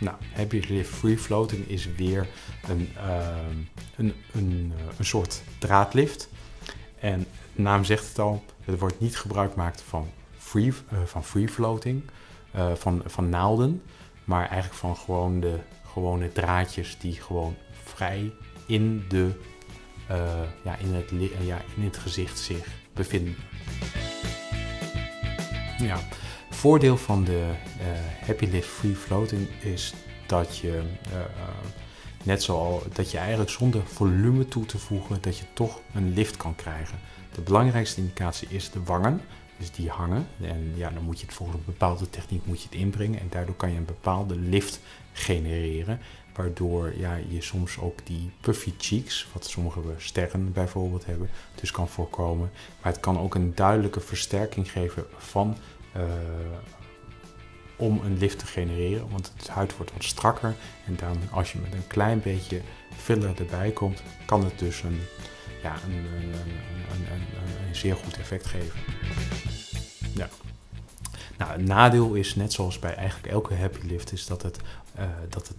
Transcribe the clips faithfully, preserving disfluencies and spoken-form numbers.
Nou, Happy Lift Free Floating is weer een, uh, een, een, een soort draadlift. En de naam zegt het al, er wordt niet gebruik gemaakt van free, uh, van free floating, uh, van, van naalden, maar eigenlijk van gewoon de gewone draadjes die gewoon vrij in, de, uh, ja, in, het, uh, ja, in het gezicht zich bevinden. Ja. Het voordeel van de uh, Happy Lift Free Floating is dat je, uh, net zo, dat je eigenlijk zonder volume toe te voegen, dat je toch een lift kan krijgen. De belangrijkste indicatie is de wangen, dus die hangen. En ja, dan moet je het volgens een bepaalde techniek moet je het inbrengen en daardoor kan je een bepaalde lift genereren. Waardoor ja, je soms ook die puffy cheeks, wat sommige sterren bijvoorbeeld hebben, dus kan voorkomen. Maar het kan ook een duidelijke versterking geven van... Uh, om een lift te genereren, want het huid wordt wat strakker en dan als je met een klein beetje filler erbij komt, kan het dus een, ja, een, een, een, een, een zeer goed effect geven. Ja. Nou, het nadeel is, net zoals bij eigenlijk elke happy lift, is dat het, uh, dat het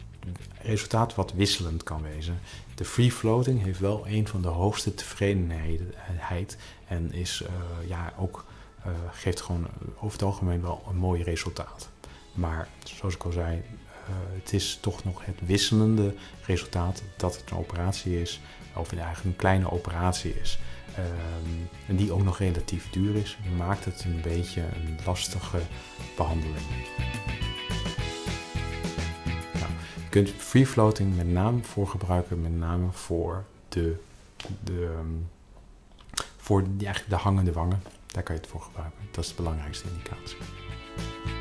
resultaat wat wisselend kan wezen. De free floating heeft wel een van de hoogste tevredenheid en is uh, ja, ook Uh, geeft gewoon over het algemeen wel een mooi resultaat. Maar zoals ik al zei, uh, het is toch nog het wisselende resultaat dat het een operatie is, of eigenlijk een kleine operatie is. Uh, en die ook nog relatief duur is, maakt het een beetje een lastige behandeling. Nou, je kunt free floating met name voor gebruiken, met name voor de, de, voor de, de hangende wangen. Daar kan je het voor gebruiken. Dat is de belangrijkste indicatie.